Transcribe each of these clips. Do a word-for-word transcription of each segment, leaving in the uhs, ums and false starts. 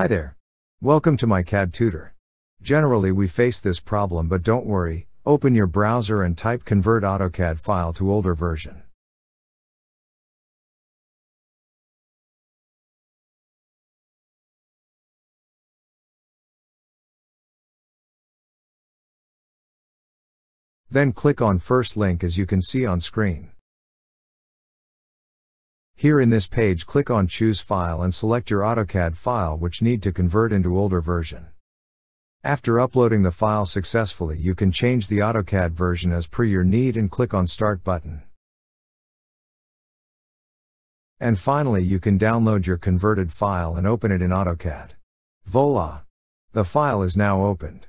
Hi there. Welcome to My C A D Tutor. Generally we face this problem, but don't worry, open your browser and type convert AutoCAD file to older version. Then click on first link as you can see on screen. Here in this page click on choose file and select your AutoCAD file which need to convert into older version. After uploading the file successfully you can change the AutoCAD version as per your need and click on start button. And finally you can download your converted file and open it in AutoCAD. Voila! The file is now opened.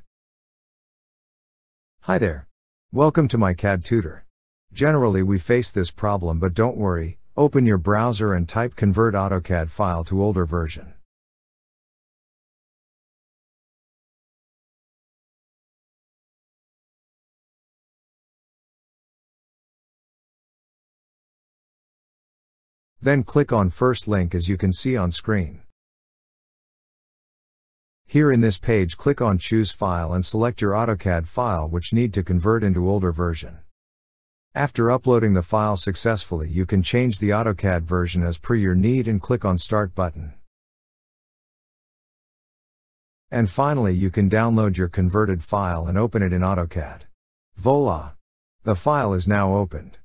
Hi there. Welcome to My C A D Tutor. Generally we face this problem, but don't worry, open your browser and type convert AutoCAD file to older version. Then click on first link as you can see on screen. Here in this page click on choose file and select your AutoCAD file which need to convert into older version. After uploading the file successfully you can change the AutoCAD version as per your need and click on start button. And finally you can download your converted file and open it in AutoCAD. Voila! The file is now opened.